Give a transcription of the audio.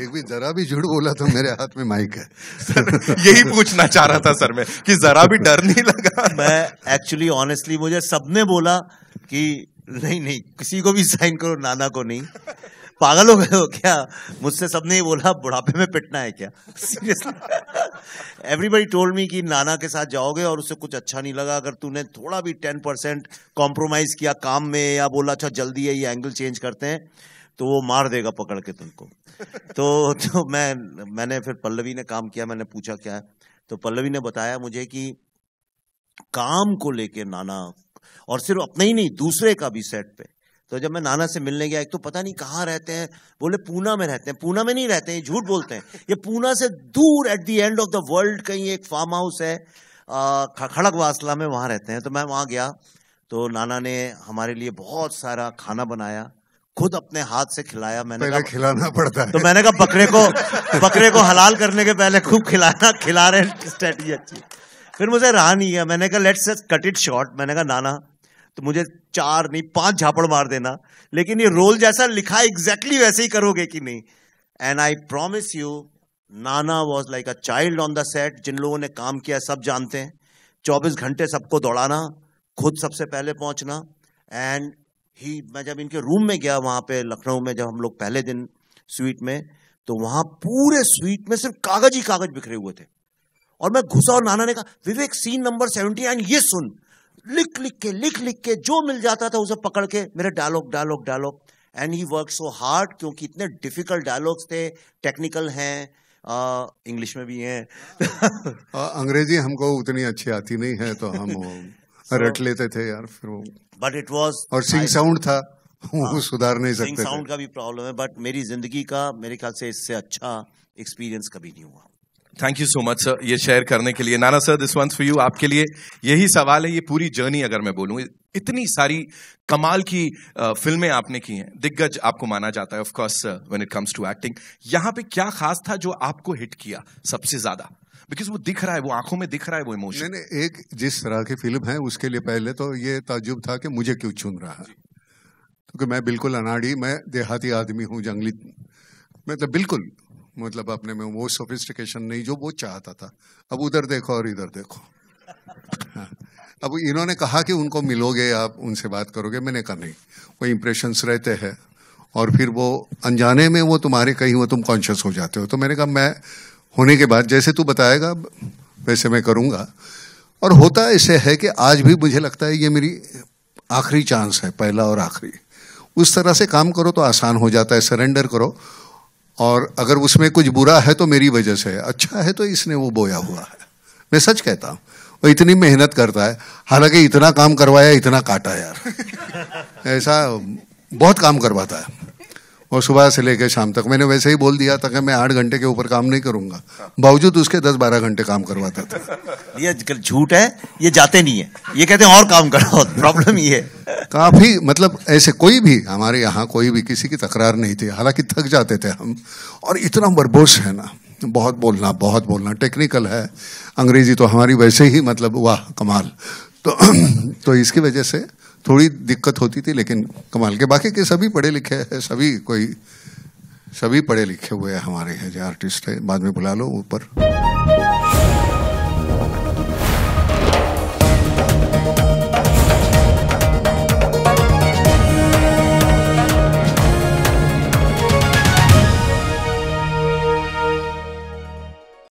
एक भी जरा भी झूठ बोला तो मेरे हाथ में माइक है सर, यही पूछना चाह रहा था सर मैं कि जरा भी डर नहीं लगा। मैं एक्चुअली ऑनेस्टली मुझे सबने बोला कि नहीं नहीं किसी को भी साइन करो, नाना को नहीं, पागल हो गए हो क्या? मुझसे सबने ही बोला बुढ़ापे में पिटना है क्या? सीरियसली एवरीबडी टोल्ड मी कि नाना के साथ जाओगे और उससे कुछ अच्छा नहीं लगा, अगर तूने थोड़ा भी 10% कॉम्प्रोमाइज किया काम में या बोला अच्छा जल्दी है ये एंगल चेंज करते हैं तो वो मार देगा पकड़ के तुमको। तो मैंने फिर पल्लवी ने काम किया, मैंने पूछा क्या है तो पल्लवी ने बताया मुझे कि काम को लेके नाना, और सिर्फ अपने ही नहीं दूसरे का भी सेट पे। तो जब मैं नाना से मिलने गया, एक तो पता नहीं कहाँ रहते हैं, बोले पूना में रहते हैं। पूना में नहीं रहते हैं, झूठ बोलते हैं, ये पूना से दूर at the end of the world कहीं एक फार्म हाउस है खड़गवासला में, वहाँ रहते हैं। तो मैं वहाँ गया तो नाना ने हमारे लिए बहुत सारा खाना बनाया, खुद अपने हाथ से खिलाया। मैंने पहले खिलाना पड़ता है तो मैंने कहा बकरे को हलाल करने के पहले खूब खिलाना, खिला रहे हैं स्ट्रेटजी अच्छी। फिर मुझे रहा नहीं है, मैंने कहा let's just cut it short. मैंने कहा नाना तो मुझे 4 नहीं 5 झापड़ मार देना, लेकिन ये रोल जैसा लिखा एग्जैक्टली वैसे ही करोगे कि नहीं? And I promise you Nana was like a child on the set. जिन लोगों ने काम किया सब जानते हैं, 24 घंटे सबको दौड़ाना, खुद सबसे पहले पहुंचना। एंड ही मैं जब इनके रूम में गया वहाँ पे लखनऊ में, जब हम लोग पहले दिन स्वीट में, तो वहाँ पूरे स्वीट में सिर्फ कागज ही कागज बिखरे हुए थे। और मैं घुसा और नाना ने कहा विवेक सीन नंबर 79 ये सुन, लिख लिख के जो मिल जाता था उसे पकड़ के मेरे dialogue. And he work so hard क्योंकि इतने डिफिकल्ट डायलॉग्स थे, टेक्निकल हैं, इंग्लिश में भी हैं। अंग्रेजी हमको उतनी अच्छी आती नहीं है तो हम रट लेते थे यार फिर वो, बट इट वॉज, और सिंग साउंड था वो सुधार नहीं सकते, सिंग साउंड का भी प्रॉब्लम है। बट मेरी जिंदगी का मेरे ख्याल से इससे अच्छा एक्सपीरियंस कभी नहीं हुआ। Thank you so much sir ये शेयर करने के लिए। Nana sir this one's for you, आपके लिए यही सवाल है। ये पूरी जर्नी अगर मैं बोलूं, इतनी सारी कमाल की फिल्में आपने की हैं, दिग्गज आपको माना जाता है of course when it comes to acting, यहाँ पे क्या खास था जो आपको हिट किया सबसे ज्यादा? बिकॉज वो दिख रहा है, वो आंखों में दिख रहा है वो इमोशन। मैंने एक जिस तरह की फिल्म है उसके लिए पहले तो ये ताज्जुब था कि मुझे क्यों चुन रहा है, क्योंकि मैं बिल्कुल अनाड़ी, मैं देहाती आदमी हूँ, जंगली, मतलब बिल्कुल मतलब अपने में वो सोफिस्टिकेशन नहीं जो वो चाहता था। अब उधर देखो और इधर देखो। हाँ। अब इन्होंने कहा कि उनको मिलोगे आप, उनसे बात करोगे, मैंने कहा नहीं, वो इम्प्रेशंस रहते हैं और फिर वो अनजाने में वो तुम्हारे कहीं वो तुम कॉन्शियस हो जाते हो। तो मैंने कहा मैं होने के बाद जैसे तू बताएगा वैसे मैं करूँगा। और होता ऐसे है कि आज भी मुझे लगता है ये मेरी आखिरी चांस है, पहला और आखिरी। उस तरह से काम करो तो आसान हो जाता है, सरेंडर करो, और अगर उसमें कुछ बुरा है तो मेरी वजह से है, अच्छा है तो इसने वो बोया हुआ है। मैं सच कहता हूँ, वो इतनी मेहनत करता है, हालांकि इतना काम करवाया इतना काटा यार, ऐसा बहुत काम करवाता है। और सुबह से लेकर शाम तक मैंने वैसे ही बोल दिया था कि मैं 8 घंटे के ऊपर काम नहीं करूंगा, बावजूद उसके 10-12 घंटे काम करवाता था। ये झूठ है, ये जाते नहीं है, ये कहते हैं और काम करो, प्रॉब्लम ये है। काफ़ी मतलब ऐसे कोई भी हमारे यहाँ कोई भी किसी की तकरार नहीं थी, हालांकि थक जाते थे हम। और इतना बर्बोश है ना, बहुत बोलना, टेक्निकल है, अंग्रेजी तो हमारी वैसे ही मतलब वाह कमाल, तो इसकी वजह से थोड़ी दिक्कत होती थी। लेकिन कमाल के बाकी के सभी पढ़े लिखे हैं, सभी पढ़े लिखे हुए हमारे हैं जो आर्टिस्ट हैं, बाद में बुला लो ऊपर।